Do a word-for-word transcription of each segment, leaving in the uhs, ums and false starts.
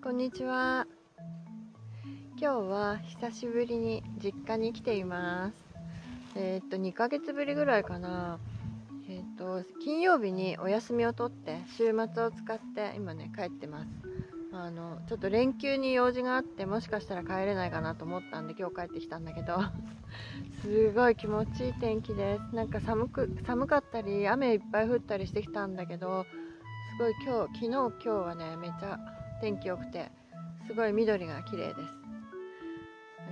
こんにちは。今日は久しぶりに実家に来ています。えー、っとにかげつぶりぐらいかな。えー、っと金曜日にお休みを取って週末を使って今ね帰ってます。あのちょっと連休に用事があって、もしかしたら帰れないかなと思ったんで今日帰ってきたんだけどすごい気持ちいい天気です。なんか寒く寒かったり雨いっぱい降ったりしてきたんだけど、すごい今日昨日今日はねめっちゃ天気良くて、すごい緑が綺麗です。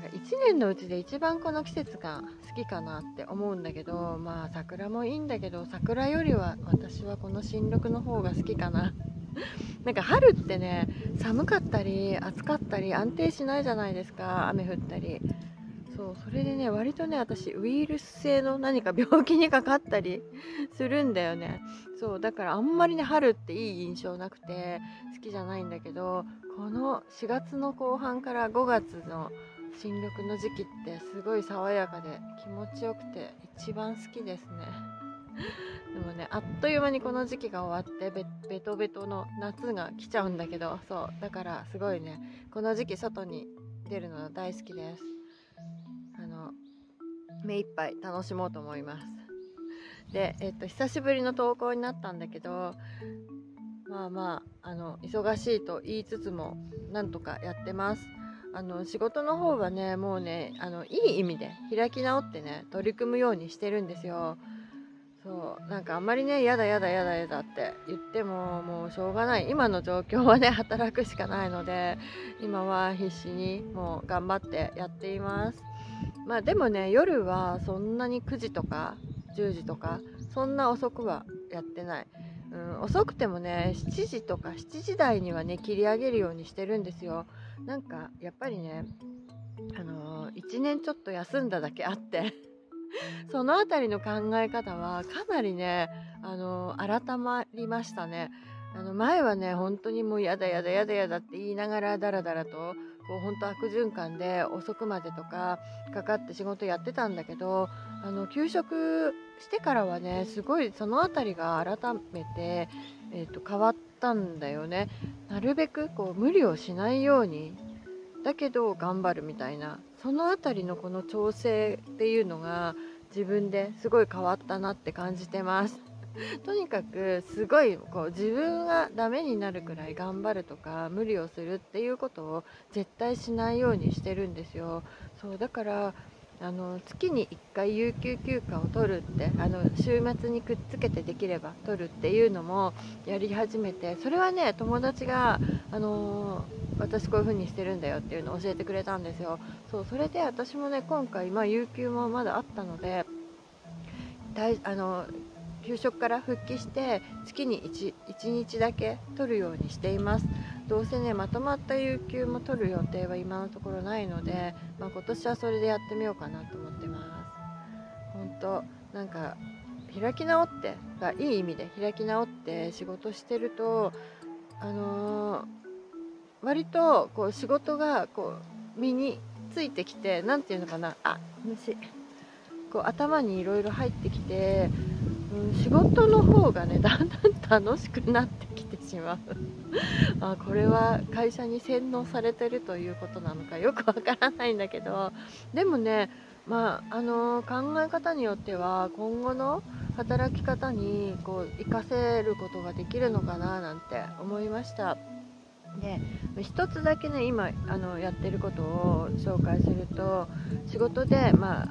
なんかいちねんのうちで一番この季節が好きかなって思うんだけど、まあ桜もいいんだけど、桜よりは私はこの新緑の方が好きかななんか春ってね、寒かったり暑かったり安定しないじゃないですか。雨降ったり、そうそれでね割とね私ウイルス性の何か病気にかかったりするんだよね。そうだからあんまりね春っていい印象なくて好きじゃないんだけど、このしがつの後半からごがつの新緑の時期ってすごい爽やかで気持ちよくて一番好きですね。でもねあっという間にこの時期が終わって ベ, ベトベトの夏が来ちゃうんだけど、そうだからすごいねこの時期外に出るのが大好きです。あの目いっぱい楽しもうと思います。で、えっと、久しぶりの投稿になったんだけど、まあまあ、あの忙しいと言いつつもなんとかやってます。あの仕事の方はねもうねあのいい意味で開き直ってね取り組むようにしてるんですよ。そうなんかあんまりねやだやだやだやだって言ってももうしょうがない。今の状況はね働くしかないので、今は必死にもう頑張ってやっています。まあでもね夜はそんなにくじとかじゅうじとかそんな遅くはやってない。うん、遅くてもねしちじとかしちじ台にはね切り上げるようにしてるんですよ。なんかやっぱりねあのー、いちねんちょっと休んだだけあってそのあたりの考え方はかなりね、あのー、改まりましたね。あの前はね本当にもうやだやだやだやだって言いながらだらだらとこう本当悪循環で遅くまでとかかかって仕事やってたんだけど、あの休職してからはねすごいそのあたりが改めて、えー、と変わったんだよね。なるべくこう無理をしないようにだけど頑張るみたいな、そのあたりのこの調整っていうのが自分ですごい変わったなって感じてますとにかくすごいこう自分がダメになるくらい頑張るとか無理をするっていうことを絶対しないようにしてるんですよ。そうだからあの月にいっかい有給休暇を取るって、あの週末にくっつけてできれば取るっていうのもやり始めて、それはね友達が、あのー、私こういう風にしてるんだよっていうのを教えてくれたんですよ。そうそれで私もね今回、まあ、有給もまだあったので大あの休職から復帰して月に 1, 1日だけ取るようにしています。どうせねまとまった有給も取る予定は今のところないので、まあ、今年はそれでやってみようかなと思ってます。本当なんか開き直ってがいい意味で開き直って仕事してると、あのー、割とこう仕事がこう身についてきて、なんていうのかな、あ虫こう頭にいろいろ入ってきて、仕事の方がねだんだん楽しくなってきてしまうあこれは会社に洗脳されてるということなのかよくわからないんだけど、でもね、まああのー、考え方によっては今後の働き方にこう生かせることができるのかななんて思いました。で一つだけね今あのやってることを紹介すると、仕事でまあ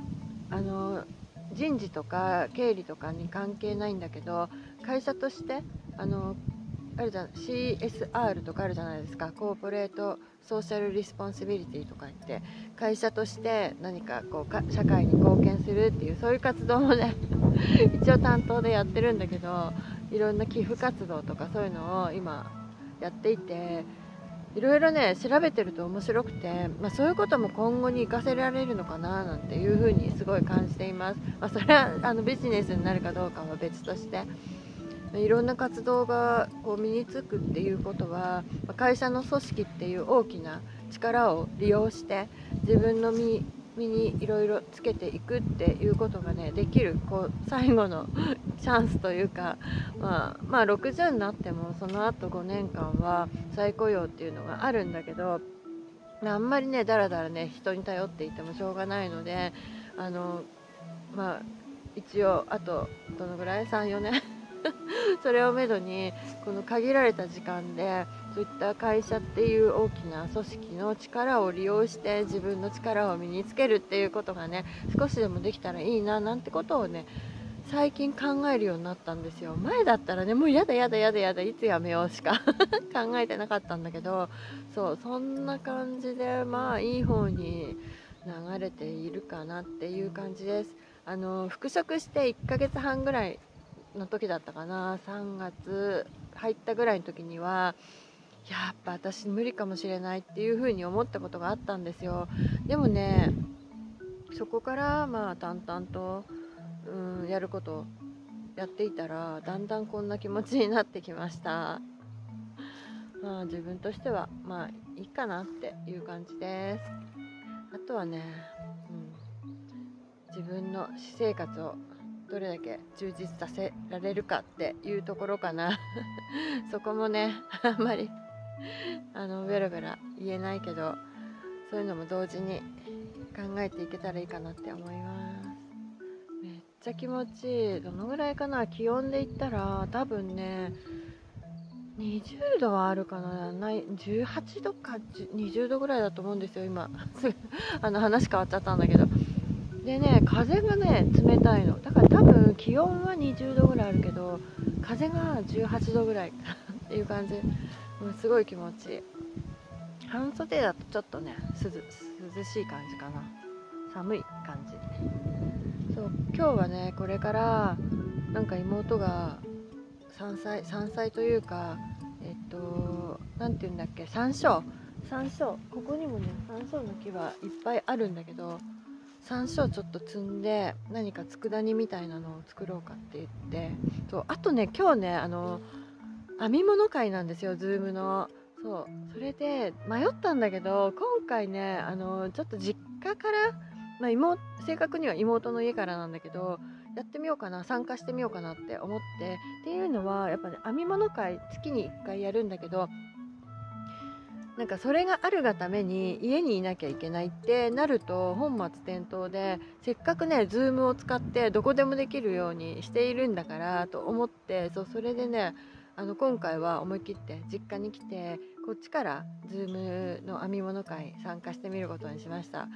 あのー人事とか経理とかに関係ないんだけど、会社としてあのあるじゃ シーエスアール とかあるじゃないですか。コーポレートソーシャルリスポンシビリティとか言って、会社として何かこうか社会に貢献するっていうそういう活動もね一応担当でやってるんだけど、いろんな寄付活動とかそういうのを今やっていて、いろいろね調べてると面白くて、まあ、そういうことも今後に活かせられるのかななんていうふうにすごい感じています。まあ、それはあのビジネスになるかどうかは別として、いろんな活動がこう身につくっていうことは、会社の組織っていう大きな力を利用して自分の身身にいろいろつけていくっていうことがねできるこう最後のチャンスというか、まあ、まあろくじゅうになってもその後ごねんかんは再雇用っていうのがあるんだけど、あんまりねだらだらね人に頼っていてもしょうがないので、あのまあ一応あとどのぐらいさん、よねんそれをめどにこの限られた時間でそういった会社っていう大きな組織の力を利用して自分の力を身につけるっていうことがね少しでもできたらいいななんてことをね最近考えるようになったんですよ。前だったらねもうやだやだやだやだいつやめようしか考えてなかったんだけど、そうそんな感じでまあいい方に流れているかなっていう感じです。あの復職していっかげつはんぐらいの時だったかな、さんがつ入ったぐらいの時にはやっぱ私無理かもしれないっていう風に思ったことがあったんですよ。でもねそこからまあ淡々とうんやることをやっていたらだんだんこんな気持ちになってきました。まあ自分としてはまあいいかなっていう感じです。あとはね、うん、自分の私生活をどれだけ充実させられるかっていうところかなそこもねあんまりあのベラベラ言えないけど、そういうのも同時に考えていけたらいいかなって思います。めっちゃ気持ちいい。どのぐらいかな、気温で言ったら多分ねにじゅうどはあるかな、じゅうはちどかにじゅうどぐらいだと思うんですよ今あの話変わっちゃったんだけど、でね風がね冷たいのだから多分気温はにじゅうどぐらいあるけど風がじゅうはちどぐらいっていう感じ、もうすごい気持ちいい。半袖だとちょっとね涼しい感じかな、寒い感じ。そう今日はねこれからなんか妹が山菜山菜というかえっとなんていうんだっけ、山椒山椒ここにもね山椒の木はいっぱいあるんだけど、山椒ちょっと摘んで何か佃煮みたいなのを作ろうかって言って、そうあとね今日ねあの編み物会なんですよ、ズームの。そうそれで迷ったんだけど今回ねあのちょっと実家から、まあ、妹正確には妹の家からなんだけどやってみようかな、参加してみようかなって思って、っていうのはやっぱね編み物会月にいっかいやるんだけど、なんかそれがあるがために家にいなきゃいけないってなると本末転倒で、せっかくね Zoom を使ってどこでもできるようにしているんだからと思って、 そうそれでねあの今回は思い切って実家に来てこっちから Zoom の編み物会参加してみることにしました。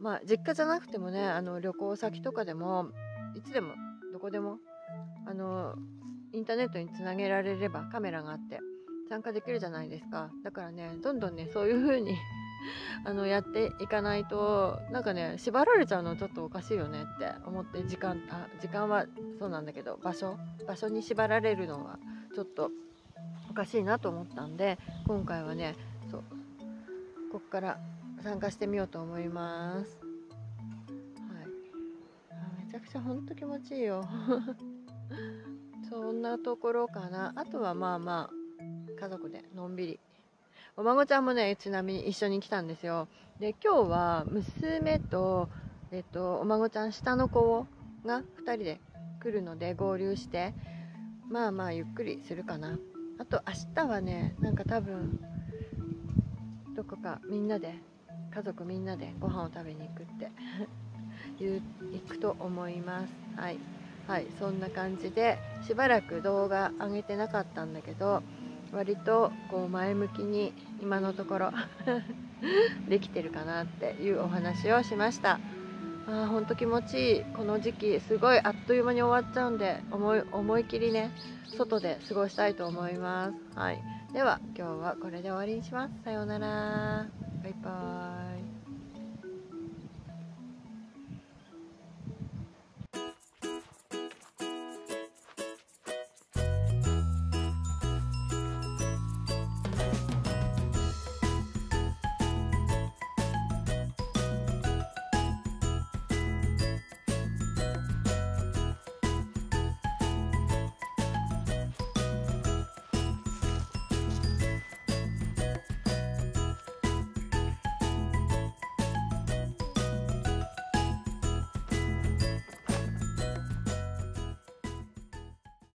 まあ実家じゃなくてもねあの旅行先とかでもいつでもどこでもあのインターネットにつなげられればカメラがあって参加できるじゃないですか。だからねどんどんねそういう風にあのやっていかないとなんかね縛られちゃうのちょっとおかしいよねって思って、時間あ時間はそうなんだけど場所場所に縛られるのはちょっとおかしいなと思ったんで、今回はねそうこっから参加してみようと思います。はい、あめちゃくちゃほんと気持ちいいよそんなところかな。あとはまあまあ家族でのんびり、お孫ちゃんもねちなみに一緒に来たんですよ。で今日は娘と、えっと、お孫ちゃん下の子がふたりで来るので合流してまあまあゆっくりするかな。あと明日はねなんか多分どこかみんなで家族みんなでご飯を食べに行くって言う行くと思います。はい、はい、そんな感じでしばらく動画上げてなかったんだけど割とこう前向きに今のところできてるかなっていうお話をしました。あーほんと気持ちいい。この時期すごいあっという間に終わっちゃうんで思い、思い切りね外で過ごしたいと思います。はい、では今日はこれで終わりにします。さようなら、バイバーイ。